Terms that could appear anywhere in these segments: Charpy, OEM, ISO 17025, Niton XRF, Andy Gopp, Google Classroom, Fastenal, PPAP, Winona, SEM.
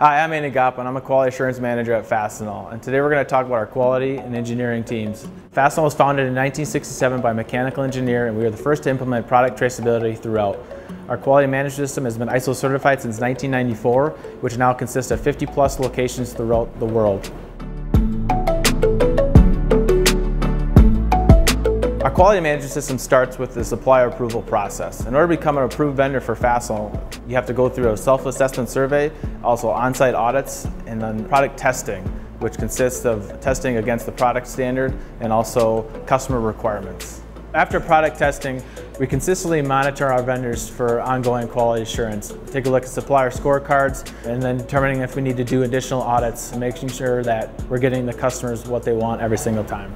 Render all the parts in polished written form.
Hi, I'm Andy Gopp, and I'm a quality assurance manager at Fastenal, and today we're going to talk about our quality and engineering teams. Fastenal was founded in 1967 by a mechanical engineer, and we were the first to implement product traceability throughout. Our quality management system has been ISO certified since 1994, which now consists of 50-plus locations throughout the world. Our quality management system starts with the supplier approval process. In order to become an approved vendor for Fastenal, you have to go through a self-assessment survey, also on-site audits, and then product testing, which consists of testing against the product standard and also customer requirements. After product testing, we consistently monitor our vendors for ongoing quality assurance. Take a look at supplier scorecards and then determining if we need to do additional audits, making sure that we're getting the customers what they want every single time.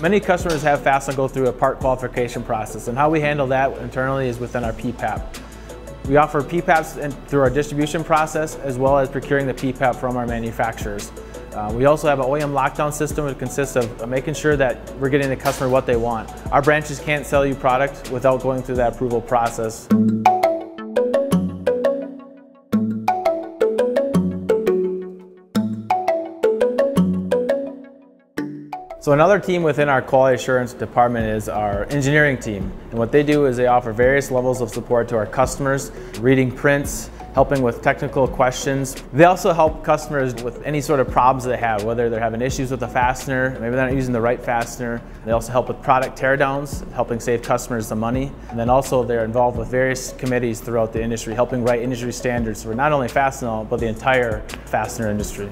Many customers have Fastenal go through a part qualification process, and how we handle that internally is within our PPAP. We offer PPAPs through our distribution process as well as procuring the PPAP from our manufacturers. We also have an OEM lockdown system that consists of making sure that we're getting the customer what they want. Our branches can't sell you product without going through that approval process. So another team within our quality assurance department is our engineering team. And what they do is they offer various levels of support to our customers, reading prints, helping with technical questions. They also help customers with any sort of problems they have, whether they're having issues with a fastener, maybe they're not using the right fastener. They also help with product teardowns, helping save customers the money. And then also they're involved with various committees throughout the industry, helping write industry standards for not only Fastenal, but the entire fastener industry.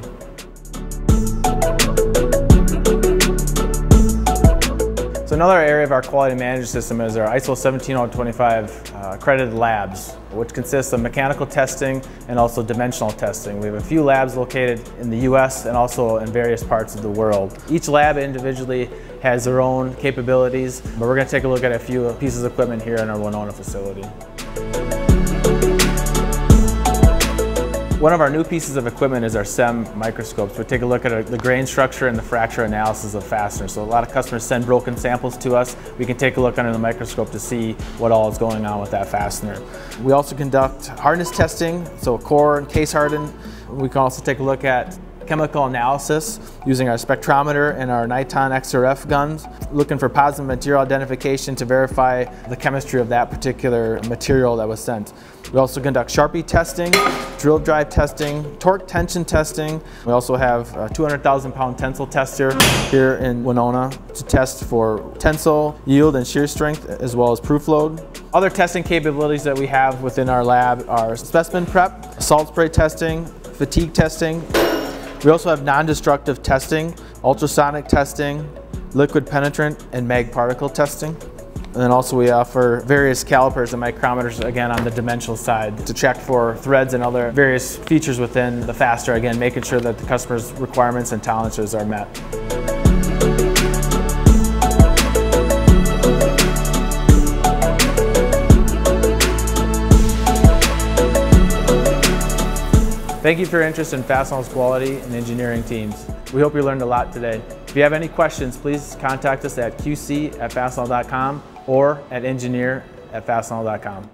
So another area of our quality management system is our ISO 17025 accredited labs, which consists of mechanical testing and also dimensional testing. We have a few labs located in the US and also in various parts of the world. Each lab individually has their own capabilities, but we're going to take a look at a few pieces of equipment here in our Winona facility. One of our new pieces of equipment is our SEM microscopes. We take a look at the grain structure and the fracture analysis of fasteners. So a lot of customers send broken samples to us. We can take a look under the microscope to see what all is going on with that fastener. We also conduct hardness testing, so core and case hardened. We can also take a look at chemical analysis using our spectrometer and our Niton XRF guns, looking for positive material identification to verify the chemistry of that particular material that was sent. We also conduct Charpy testing, drill drive testing, torque tension testing. We also have a 200,000-pound tensile tester here in Winona to test for tensile, yield, and shear strength, as well as proof load. Other testing capabilities that we have within our lab are specimen prep, salt spray testing, fatigue testing. We also have non-destructive testing, ultrasonic testing, liquid penetrant, and mag particle testing. And then also we offer various calipers and micrometers, again, on the dimensional side to check for threads and other various features within the fastener, again, making sure that the customer's requirements and tolerances are met. Thank you for your interest in Fastenal's quality and engineering teams. We hope you learned a lot today. If you have any questions, please contact us at qc@fastenal.com or at engineer@fastenal.com.